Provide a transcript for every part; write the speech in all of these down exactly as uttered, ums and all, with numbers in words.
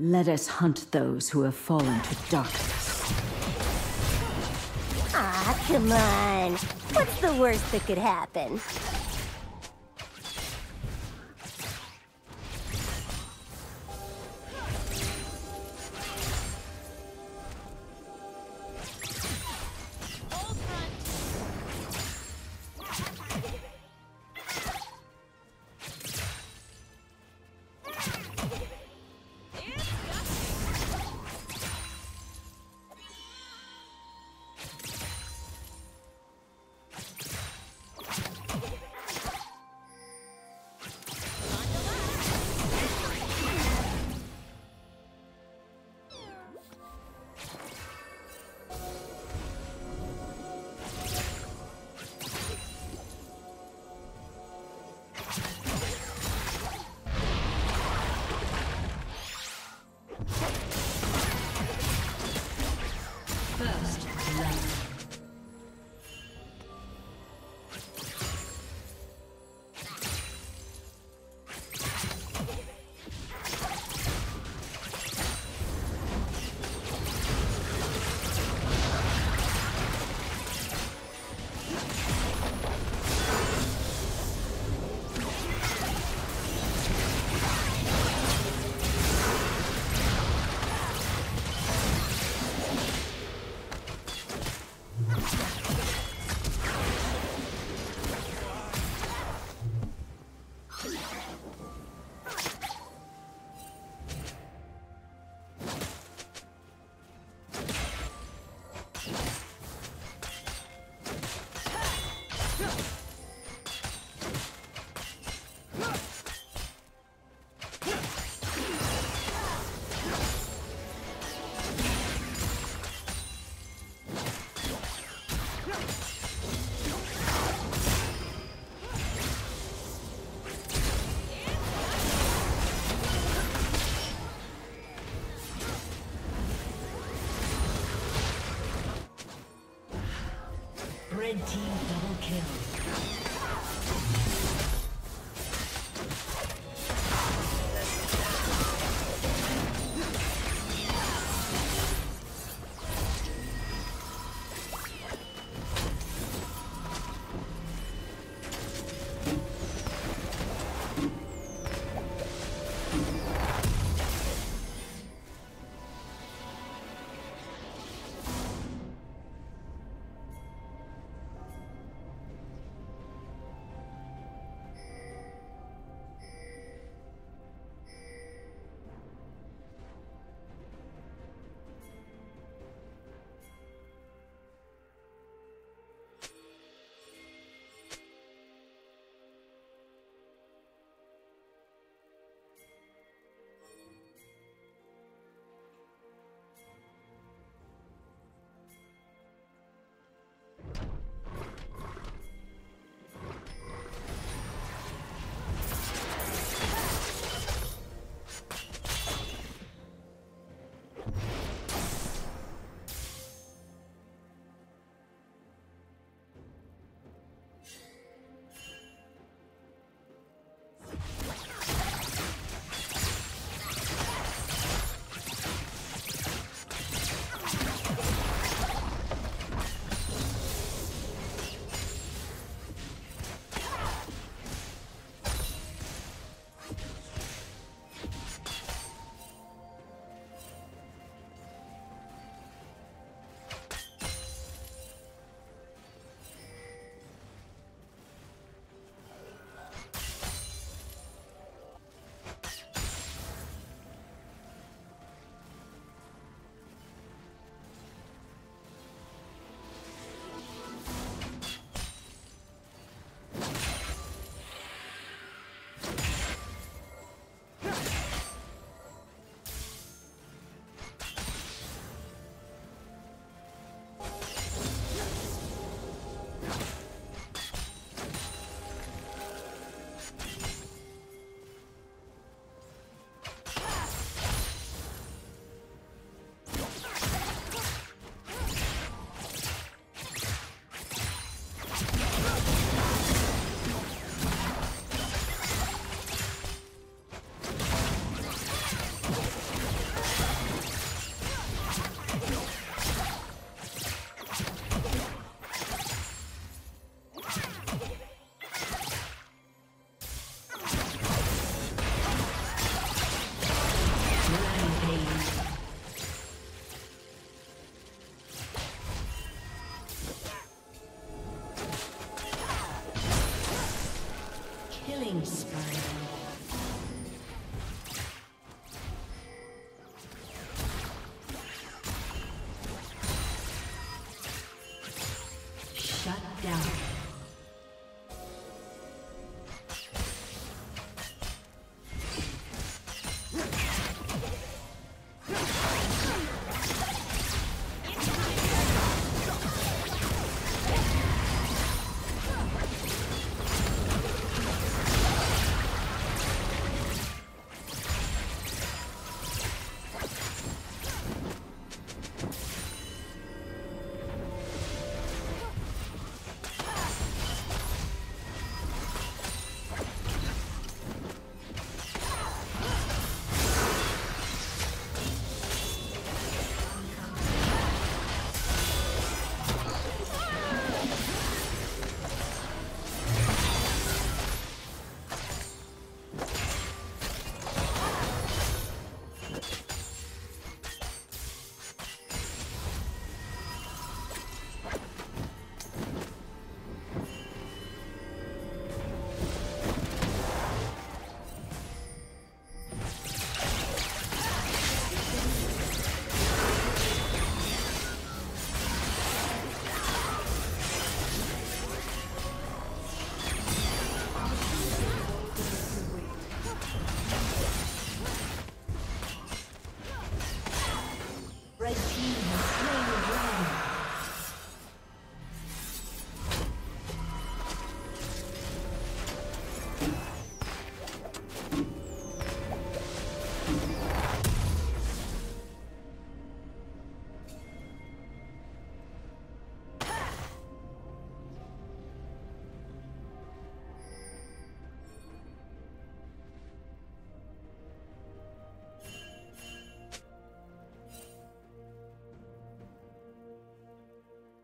Let us hunt those who have fallen to darkness. Ah, come on. What's the worst that could happen? Red team double kill. down.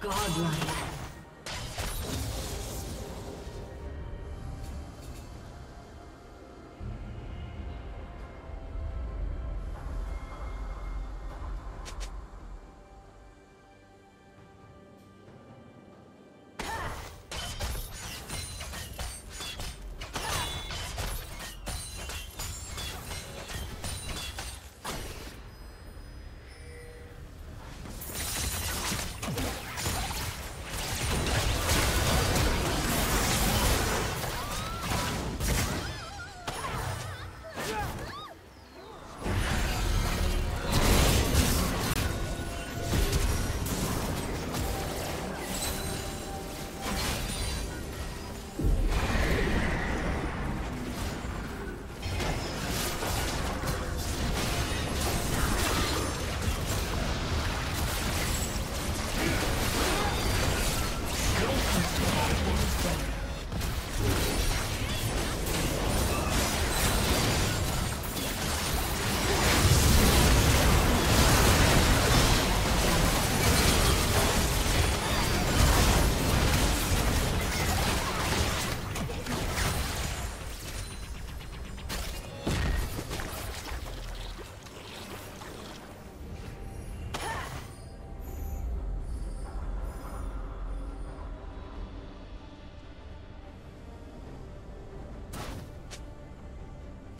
Godlike.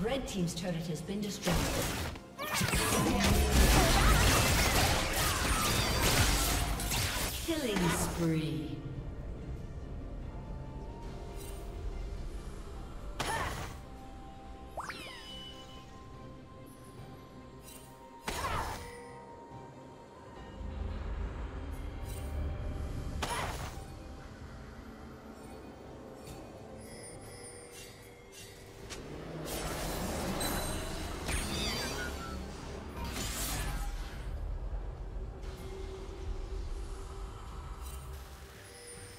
Red team's turret has been destroyed. Killing spree.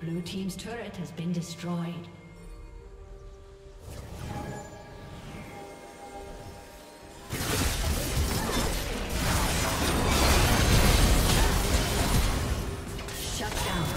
Blue team's turret has been destroyed. Shut down.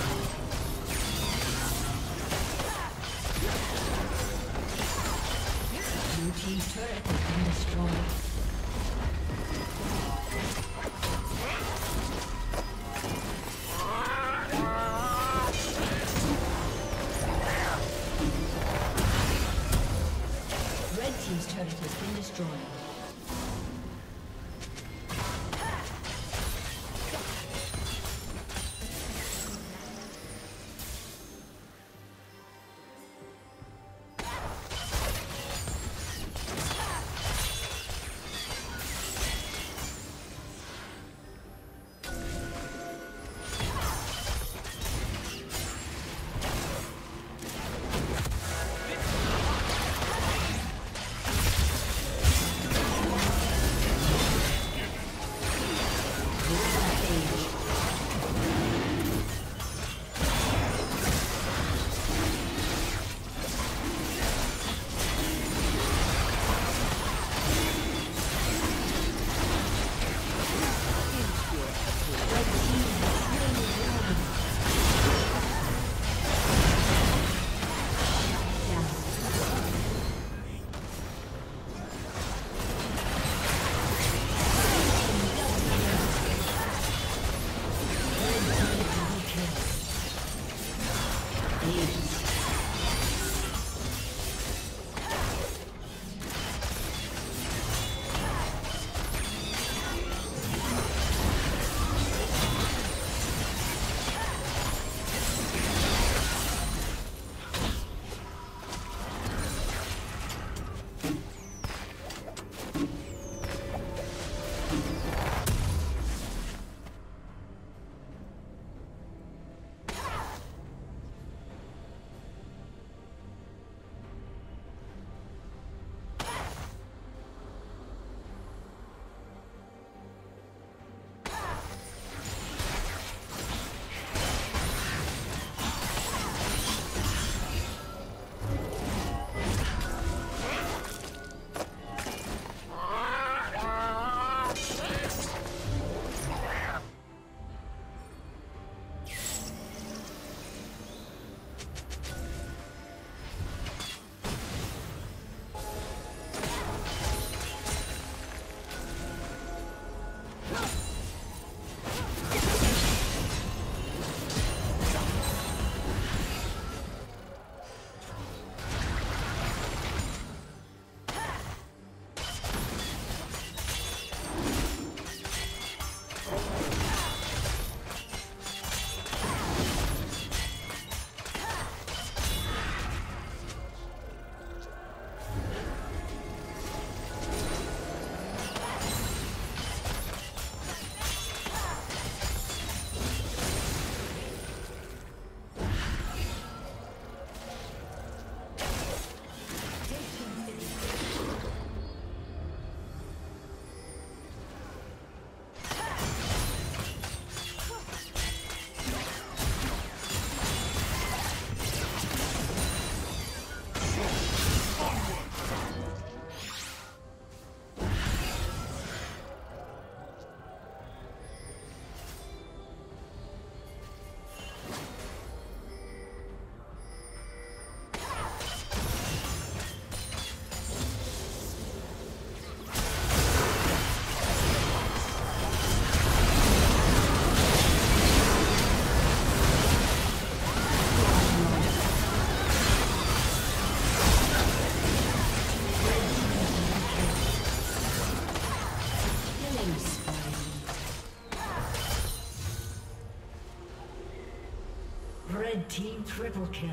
Red team triple kill.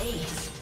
Ace.